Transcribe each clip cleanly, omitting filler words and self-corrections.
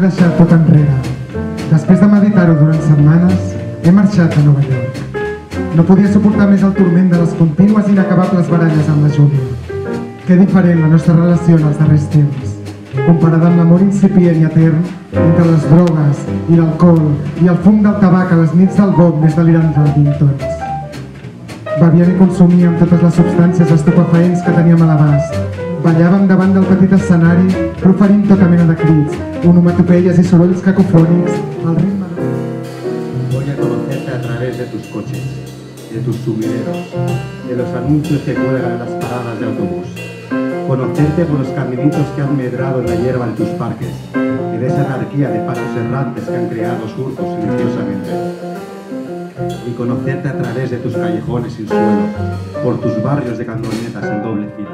de deixar-te enrere. Després de meditar-ho durant setmanes, he marxat a Nova York. No podia suportar més el torment de les contínues i inacabables baralles amb la Júlia. Que diferent la nostra relació en els darrers temps, comparada amb l'amor incipient i etern entre les drogues i l'alcohol i el fum del tabac a les nits del bob més delirant del Dintons. Bevíem i consumíem totes les substàncies estupefaents que teníem a l'abast. Ballàvem davant del petit escenari, proferint tota mena de crits, onomatopeies i sorolls cacofònics al ritme de... Voy a conocerte a través de tus coches, de tus sumideros, de los anuncios que cuelgan las paradas de autobús. Conocerte por los caminitos que han medrado en la hierba en tus parques, en esa anarquía de pasos errantes que han creado surcos silenciosamente. Y conocerte a través de tus callejones sin suelo, por tus barrios de camionetas en doble fila.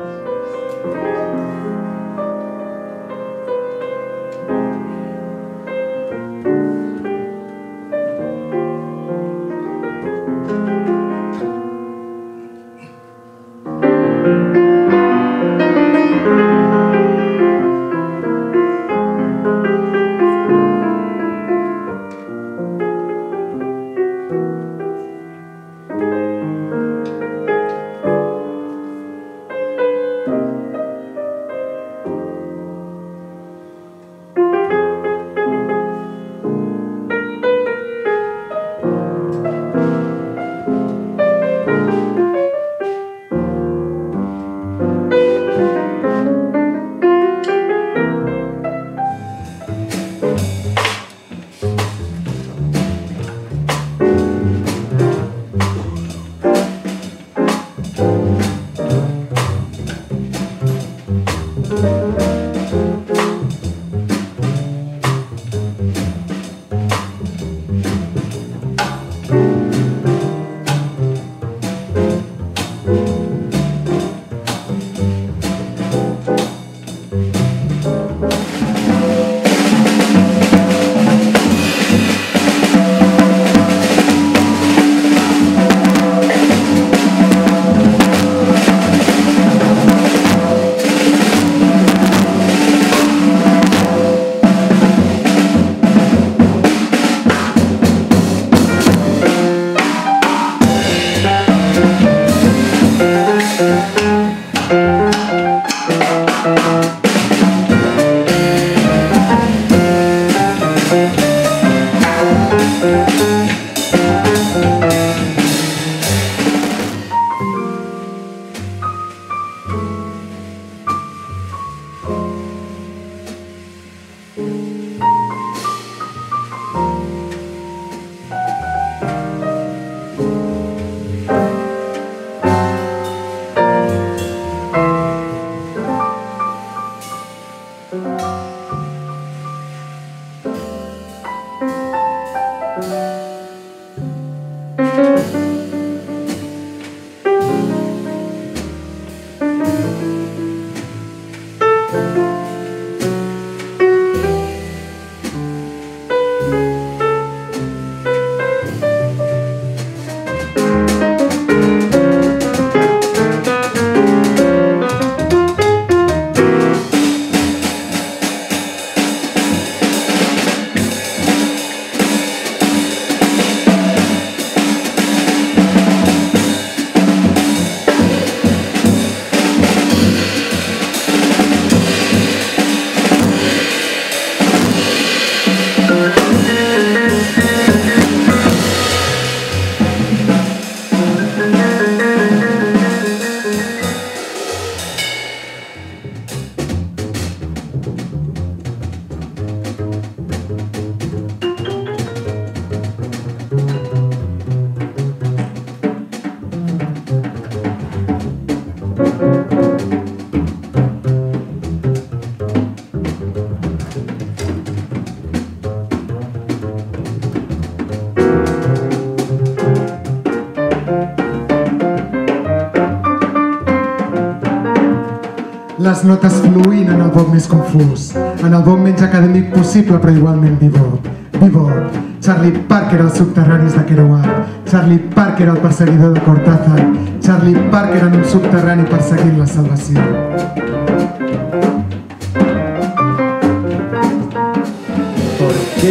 Les notes fluint en el bop més confús, en el bop menys acadèmic possible però igualment bebop. Bebop, Charlie Parker als subterranis de Kerouac, Charlie Parker el perseguidor de Cortázar, Charlie Parker en un subterrani perseguint la salvació.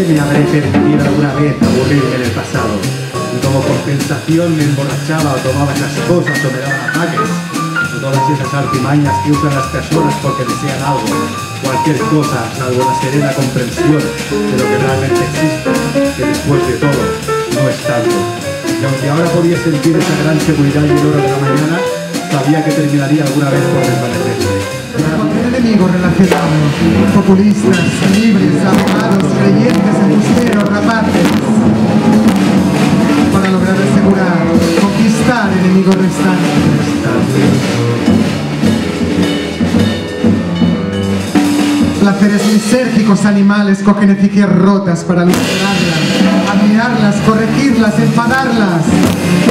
qué me habré permitido alguna vez aburrirme en el pasado, y como compensación me emborrachaba o tomaba esas cosas o me daban ataques, o todas esas artimañas que usan las personas porque desean algo, cualquier cosa, salvo la serena comprensión de lo que realmente existe, que después de todo no es tanto. Y aunque ahora podía sentir esa gran seguridad y el oro de la mañana, sabía que terminaría alguna vez por desvanecerme. Cualquier enemigo relacionado, populistas, libres, abogados, creyentes, embusteros, rapaces, para lograr asegurar, conquistar enemigos restantes. Placeres lisérgicos animales cogen efigies rotas para lustrarlas, admirarlas, corregirlas, enfadarlas.